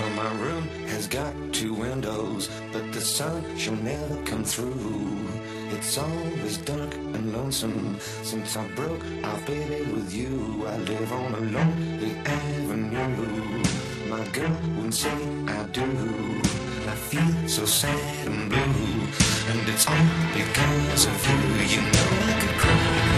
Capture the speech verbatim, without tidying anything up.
Well, my room has got two windows, but the sun shall never come through. It's always dark and lonesome since I broke off, baby, with you. I live on a lonely avenue. My girl wouldn't say I do. I feel so sad and blue, and it's all because of you. You know I could cry.